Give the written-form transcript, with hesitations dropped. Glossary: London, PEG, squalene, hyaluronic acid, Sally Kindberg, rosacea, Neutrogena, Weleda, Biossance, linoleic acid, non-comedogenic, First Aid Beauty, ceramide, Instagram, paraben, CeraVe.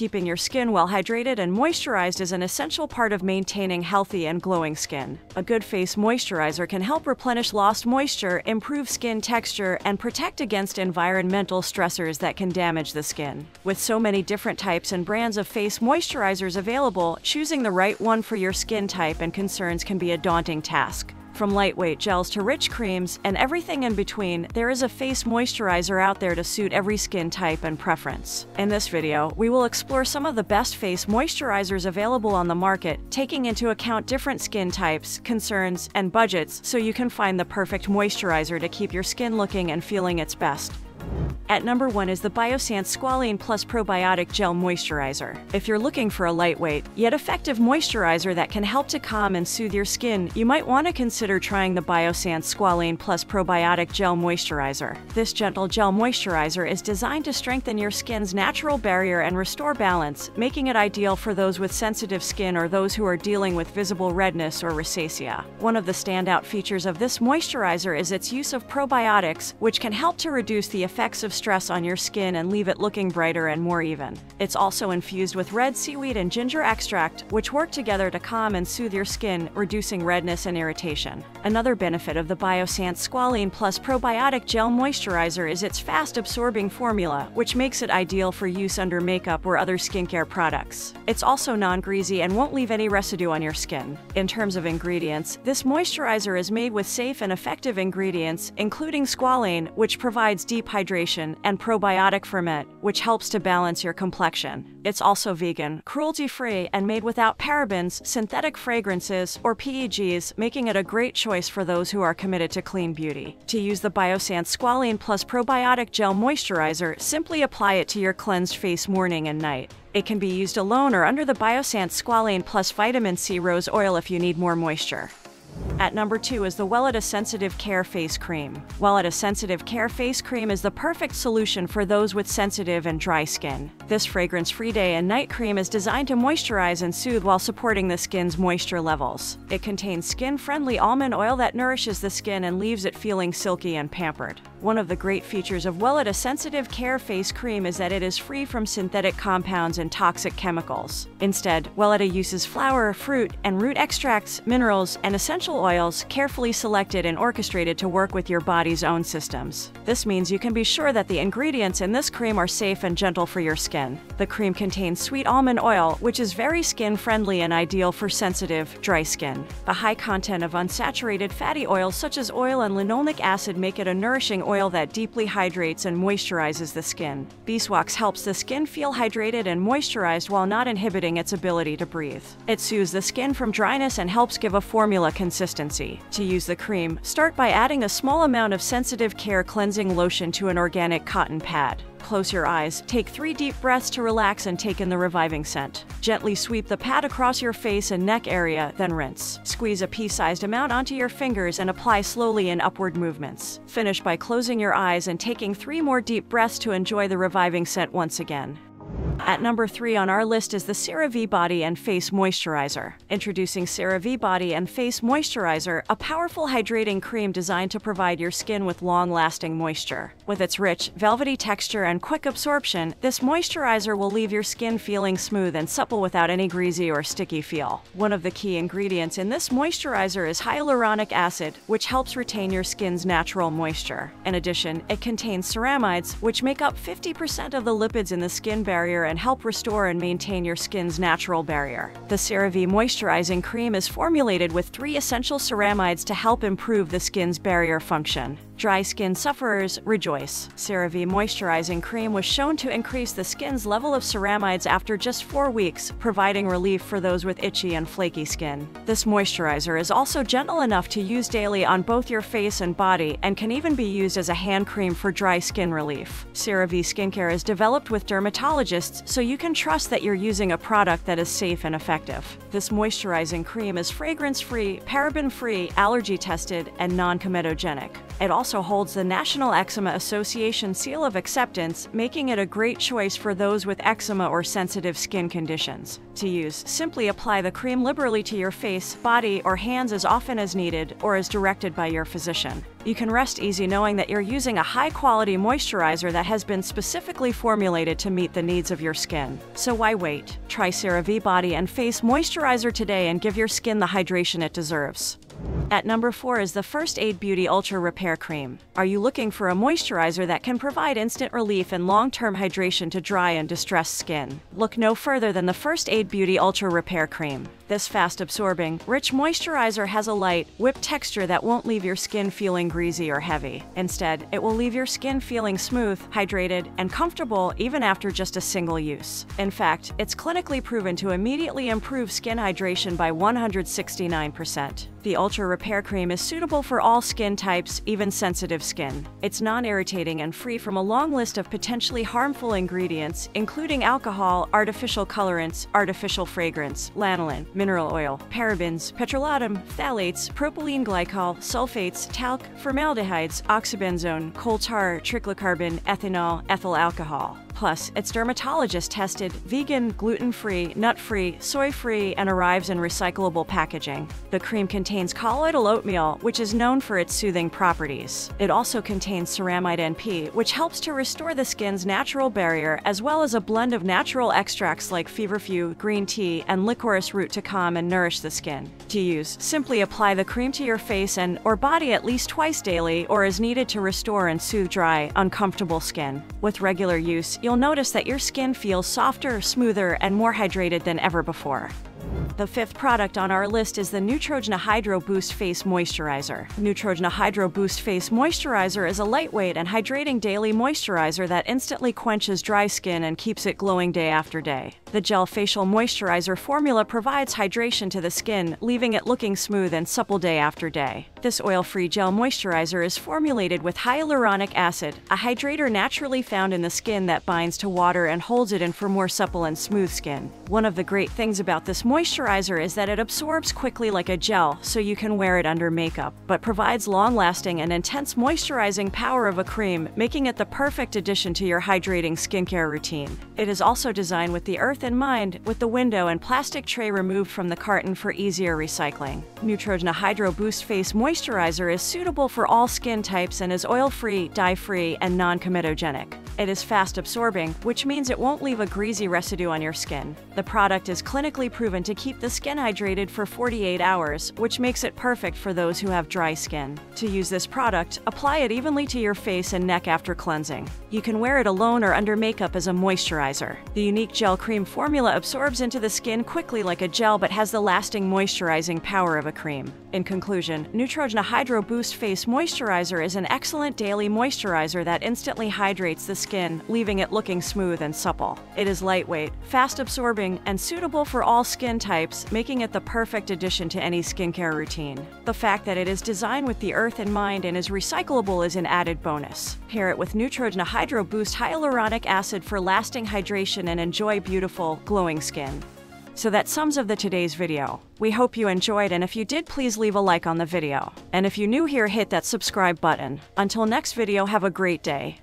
Keeping your skin well hydrated and moisturized is an essential part of maintaining healthy and glowing skin. A good face moisturizer can help replenish lost moisture, improve skin texture, and protect against environmental stressors that can damage the skin. With so many different types and brands of face moisturizers available, choosing the right one for your skin type and concerns can be a daunting task. From lightweight gels to rich creams and everything in between, there is a face moisturizer out there to suit every skin type and preference. In this video, we will explore some of the best face moisturizers available on the market, taking into account different skin types, concerns, and budgets so you can find the perfect moisturizer to keep your skin looking and feeling its best. At number 1 is the Biossance Squalene Plus Probiotic Gel Moisturizer. If you're looking for a lightweight, yet effective moisturizer that can help to calm and soothe your skin, you might want to consider trying the Biossance Squalene Plus Probiotic Gel Moisturizer. This gentle gel moisturizer is designed to strengthen your skin's natural barrier and restore balance, making it ideal for those with sensitive skin or those who are dealing with visible redness or rosacea. One of the standout features of this moisturizer is its use of probiotics, which can help to reduce the effects of stress on your skin and leave it looking brighter and more even. It's also infused with red seaweed and ginger extract, which work together to calm and soothe your skin, reducing redness and irritation. Another benefit of the Biossance Squalene Plus Probiotic Gel Moisturizer is its fast-absorbing formula, which makes it ideal for use under makeup or other skincare products. It's also non-greasy and won't leave any residue on your skin. In terms of ingredients, this moisturizer is made with safe and effective ingredients, including squalene, which provides deep hydration, and probiotic ferment, which helps to balance your complexion. It's also vegan, cruelty-free, and made without parabens, synthetic fragrances, or PEGs, making it a great choice for those who are committed to clean beauty. To use the Biossance Squalene Plus Probiotic Gel Moisturizer, simply apply it to your cleansed face morning and night. It can be used alone or under the Biossance Squalene Plus Vitamin C Rose Oil if you need more moisture. At number 2 is the Weleda Sensitive Care Face Cream. Weleda Sensitive Care Face Cream is the perfect solution for those with sensitive and dry skin. This fragrance-free day and night cream is designed to moisturize and soothe while supporting the skin's moisture levels. It contains skin-friendly almond oil that nourishes the skin and leaves it feeling silky and pampered. One of the great features of Weleda Sensitive Care Face Cream is that it is free from synthetic compounds and toxic chemicals. Instead, Weleda uses flower, fruit, and root extracts, minerals, and essential oils carefully selected and orchestrated to work with your body's own systems. This means you can be sure that the ingredients in this cream are safe and gentle for your skin. The cream contains sweet almond oil, which is very skin-friendly and ideal for sensitive, dry skin. A high content of unsaturated fatty oils such as oil and linoleic acid make it a nourishing oil that deeply hydrates and moisturizes the skin. Beeswax helps the skin feel hydrated and moisturized while not inhibiting its ability to breathe. It soothes the skin from dryness and helps give a formula consistency. To use the cream, start by adding a small amount of Sensitive Care cleansing lotion to an organic cotton pad. Close your eyes, take 3 deep breaths to relax and take in the reviving scent. Gently sweep the pad across your face and neck area, then rinse. Squeeze a pea-sized amount onto your fingers and apply slowly in upward movements. Finish by closing your eyes and taking 3 more deep breaths to enjoy the reviving scent once again. At number 3 on our list is the CeraVe Body and Face Moisturizer. Introducing CeraVe Body and Face Moisturizer, a powerful hydrating cream designed to provide your skin with long-lasting moisture. With its rich, velvety texture and quick absorption, this moisturizer will leave your skin feeling smooth and supple without any greasy or sticky feel. One of the key ingredients in this moisturizer is hyaluronic acid, which helps retain your skin's natural moisture. In addition, it contains ceramides, which make up 50% of the lipids in the skin barrier and help restore and maintain your skin's natural barrier. The CeraVe Moisturizing Cream is formulated with 3 essential ceramides to help improve the skin's barrier function. Dry skin sufferers rejoice. CeraVe Moisturizing Cream was shown to increase the skin's level of ceramides after just 4 weeks, providing relief for those with itchy and flaky skin. This moisturizer is also gentle enough to use daily on both your face and body and can even be used as a hand cream for dry skin relief. CeraVe Skincare is developed with dermatologists, so you can trust that you're using a product that is safe and effective. This moisturizing cream is fragrance-free, paraben-free, allergy-tested, and non-comedogenic. It also holds the National Eczema Association Seal of Acceptance, making it a great choice for those with eczema or sensitive skin conditions. To use, simply apply the cream liberally to your face, body, or hands as often as needed or as directed by your physician. You can rest easy knowing that you're using a high-quality moisturizer that has been specifically formulated to meet the needs of your skin. So why wait? Try CeraVe Body and Face Moisturizer today and give your skin the hydration it deserves. At number 4 is the First Aid Beauty Ultra Repair Cream. Are you looking for a moisturizer that can provide instant relief and long-term hydration to dry and distressed skin? Look no further than the First Aid Beauty Ultra Repair Cream. This fast-absorbing, rich moisturizer has a light, whipped texture that won't leave your skin feeling greasy or heavy. Instead, it will leave your skin feeling smooth, hydrated, and comfortable even after just a single use. In fact, it's clinically proven to immediately improve skin hydration by 169%. The Ultra Repair Cream is suitable for all skin types, even sensitive skin. It's non-irritating and free from a long list of potentially harmful ingredients, including alcohol, artificial colorants, artificial fragrance, lanolin, mineral oil, parabens, petrolatum, phthalates, propylene glycol, sulfates, talc, formaldehydes, oxybenzone, coal tar, triclocarbon, ethanol, ethyl alcohol. Plus, it's dermatologist-tested, vegan, gluten-free, nut-free, soy-free, and arrives in recyclable packaging. The cream contains colloidal oatmeal, which is known for its soothing properties. It also contains ceramide NP, which helps to restore the skin's natural barrier, as well as a blend of natural extracts like feverfew, green tea, and licorice root to calm and nourish the skin. To use, simply apply the cream to your face and/or body at least twice daily or as needed to restore and soothe dry, uncomfortable skin. With regular use, you'll notice that your skin feels softer, smoother, and more hydrated than ever before. The fifth product on our list is the Neutrogena Hydro Boost Face Moisturizer. Neutrogena Hydro Boost Face Moisturizer is a lightweight and hydrating daily moisturizer that instantly quenches dry skin and keeps it glowing day after day. The gel facial moisturizer formula provides hydration to the skin, leaving it looking smooth and supple day after day. This oil-free gel moisturizer is formulated with hyaluronic acid, a hydrator naturally found in the skin that binds to water and holds it in for more supple and smooth skin. One of the great things about this moisturizer is that it absorbs quickly like a gel, so you can wear it under makeup, but provides long-lasting and intense moisturizing power of a cream, making it the perfect addition to your hydrating skincare routine. It is also designed with the earth in mind, with the window and plastic tray removed from the carton for easier recycling. Neutrogena Hydro Boost Face Moisturizer is suitable for all skin types and is oil-free, dye-free, and non-comedogenic. It is fast-absorbing, which means it won't leave a greasy residue on your skin. The product is clinically proven to keep the skin hydrated for 48 hours, which makes it perfect for those who have dry skin. To use this product, apply it evenly to your face and neck after cleansing. You can wear it alone or under makeup as a moisturizer. The unique gel cream formula absorbs into the skin quickly like a gel but has the lasting moisturizing power of a cream. In conclusion, Neutrogena Hydro Boost Face Moisturizer is an excellent daily moisturizer that instantly hydrates the skin, leaving it looking smooth and supple. It is lightweight, fast-absorbing, and suitable for all skin types, making it the perfect addition to any skincare routine. The fact that it is designed with the earth in mind and is recyclable is an added bonus. Pair it with Neutrogena Hydro Boost Hyaluronic Acid for lasting hydration and enjoy beautiful, glowing skin. So that sums up today's video. We hope you enjoyed, and if you did, please leave a like on the video. And if you're new here, hit that subscribe button. Until next video, have a great day.